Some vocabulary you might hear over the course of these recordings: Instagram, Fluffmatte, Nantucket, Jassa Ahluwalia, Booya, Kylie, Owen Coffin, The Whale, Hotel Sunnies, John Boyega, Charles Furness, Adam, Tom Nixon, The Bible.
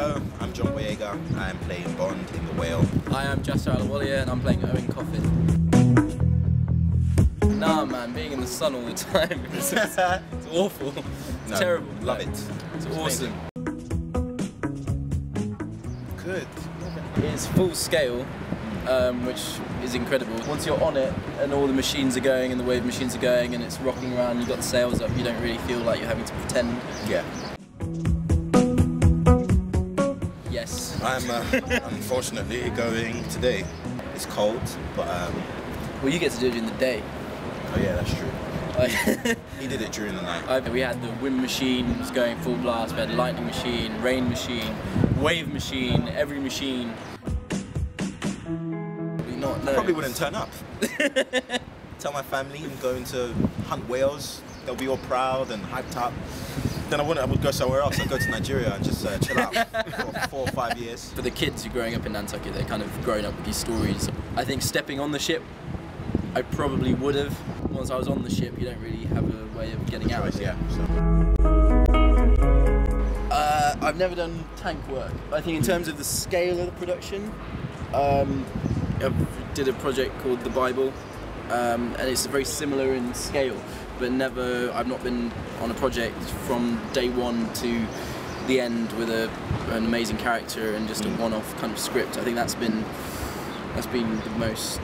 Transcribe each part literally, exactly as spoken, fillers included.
Hello, I'm John Boyega. I'm playing Bond in The Whale. Hi, I'm Jassa Ahluwalia and I'm playing Owen Coffin. Nah man, being in the sun all the time, it's, it's, it's awful, it's no, terrible. Love like, it. It's, it's awesome. Amazing. Good. It's full scale, um, which is incredible. Once you're on it and all the machines are going and the wave machines are going and it's rocking around, you've got the sails up, you don't really feel like you're having to pretend. Yeah. Yes. I'm uh, unfortunately going today. It's cold, but um... Well, you get to do it during the day. Oh yeah, that's true. He did it during the night. I, we had the wind machines going full blast, we had lightning machine, rain machine, wave machine, every machine. Not I probably wouldn't turn up. Tell my family I'm going to hunt whales, they'll be all proud and hyped up. Then I wouldn't. I would go somewhere else. I'd go to Nigeria and just uh, chill out for four or five years. For the kids who are growing up in Nantucket, they're kind of growing up with these stories. I think stepping on the ship, I probably would have. Once I was on the ship, you don't really have a way of getting out of it. Yeah. Uh, I've never done tank work. I think in terms of the scale of the production, um, I did a project called The Bible, um, and it's very similar in scale. But never, I've not been on a project from day one to the end with a, an amazing character and just a one-off kind of script. I think that's been that's been the most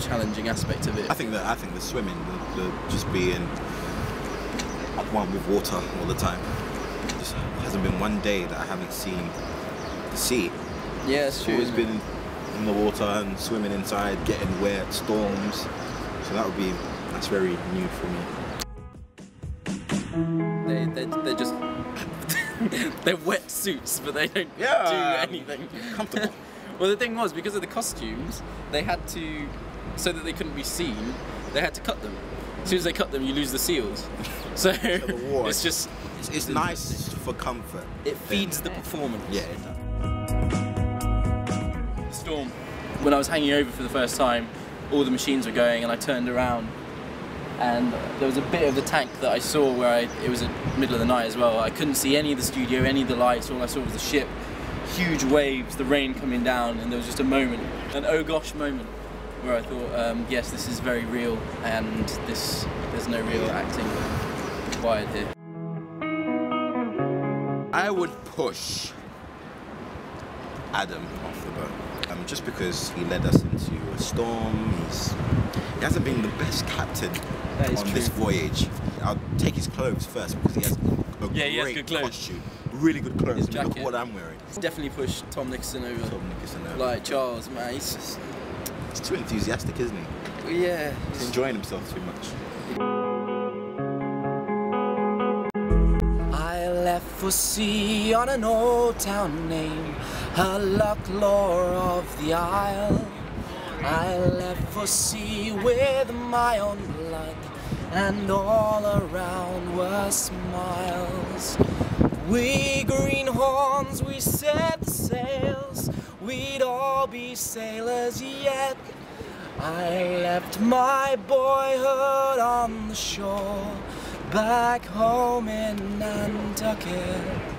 challenging aspect of it. I think that I think the swimming, the, the just being at one with water all the time. Just hasn't been one day that I haven't seen the sea. Yeah, it's, it's true. Always been in the water and swimming inside, getting wet, storms. So that would be that's very new for me. They, they, they're just, they're wetsuits, but they don't yeah, do anything. Comfortable. Well, the thing was, because of the costumes, they had to, so that they couldn't be seen, they had to cut them. As soon as they cut them, you lose the seals. So, so the it's just... It's, it's nice for comfort. It feeds then. the performance. Yeah, it does. The storm. When I was hanging over for the first time, all the machines were going and I turned around. And there was a bit of the tank that I saw where I, it was at middle of the night as well. I couldn't see any of the studio, any of the lights. All I saw was the ship, huge waves, the rain coming down, and there was just a moment, an oh gosh moment, where I thought, um, yes, this is very real, and this there's no real acting required here. I would push Adam off the boat, um, just because he led us into a storm. He's He hasn't been the best captain on true. this voyage. I'll take his clothes first because he has a yeah, he great has good costume. Really good clothes. I mean, look what I'm wearing. He's definitely pushed Tom Nixon over. Tom Nixon over. Like Charles, man. He's just... He's too enthusiastic, isn't he? Yeah. He's, he's enjoying himself too much. I left for sea on an old town name, a lore of the isle. I left for sea with my own blood, and all around were smiles. We greenhorns, we set the sails, we'd all be sailors yet. I left my boyhood on the shore, back home in Nantucket.